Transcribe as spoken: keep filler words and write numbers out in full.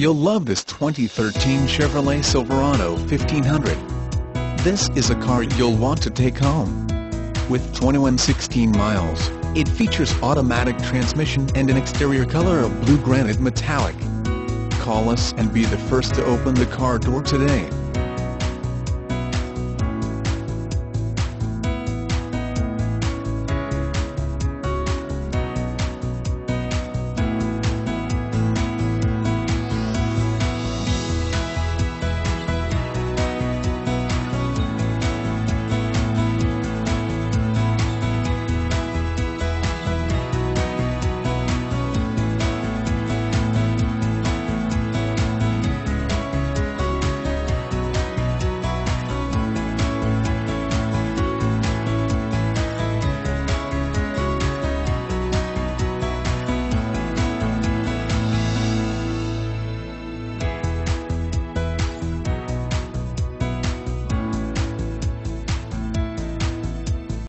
You'll love this twenty thirteen Chevrolet Silverado fifteen hundred. This is a car you'll want to take home. With twenty-one sixteen miles, it features automatic transmission and an exterior color of blue granite metallic. Call us and be the first to open the car door today.